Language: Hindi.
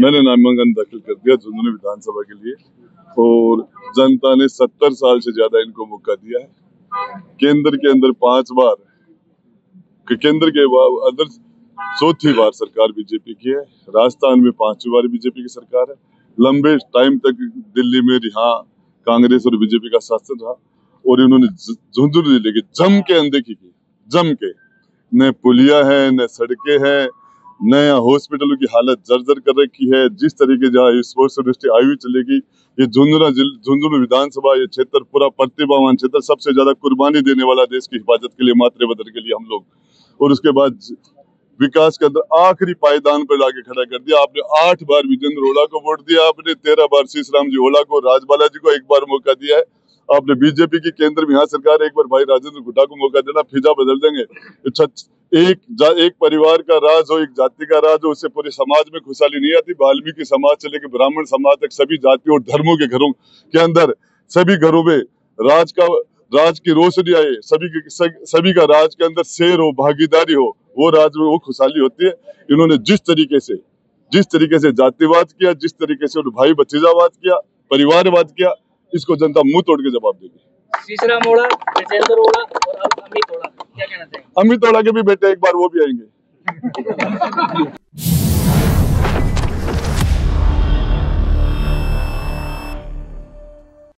मैंने नामांकन दाखिल कर दिया झुंझुनू विधानसभा के लिए और जनता ने 70 साल से ज्यादा इनको मौका दिया है। केंद्र के अंदर 5 बार केंद्र के अंदर 4थी बार सरकार बीजेपी की है, राजस्थान में 5वीं बार बीजेपी की सरकार है। लंबे टाइम तक दिल्ली में रिहा कांग्रेस और बीजेपी का शासन रहा और इन्होंने झुंझुनू जिले के जम के अनदेखी की, जम के न पुलिया है न सड़कें हैं नया हॉस्पिटलों की हालत जर्जर कर रखी है। जिस तरीके जहाँ स्पोर्ट्स इंडस्ट्री आई हुई चलेगी, ये झुंझुनू विधानसभा ये क्षेत्र पूरा प्रतिभावान क्षेत्र, सबसे ज्यादा कुर्बानी देने वाला देश की हिफाजत के लिए मातृ वतन के लिए हम लोग, और उसके बाद विकास के अंदर आखिरी पायदान पर लाके खड़ा कर दिया। आपने 8 बार विजेंद्र ओला को वोट दिया, आपने 13 बार शीश राम जी ओला को, राजबालाजी को 1 बार मौका दिया है। आपने बीजेपी की केंद्र में यहाँ सरकार 1 बार भाई राजेंद्र गुड्डा को मौका देना, फिजा बदल देंगे। एक परिवार का राज हो, एक जाति का राज हो, उससे पूरे समाज में खुशहाली नहीं आती। वाल्मीकि समाज से लेकर ब्राह्मण समाज तक सभी जातियों और धर्मों के घरों के अंदर सभी घरों में राज की रोशनी आए, सभी का राज के अंदर शेयर हो, भागीदारी हो, वो राज में वो खुशहाली होती है। इन्होंने जिस तरीके से जातिवाद किया, जिस तरीके से भाई भतीजावाद किया, परिवारवाद किया, इसको जनता मुंह तोड़ के जवाब देगी। अमित ओड़ा के भी बेटे 1 बार वो भी आएंगे।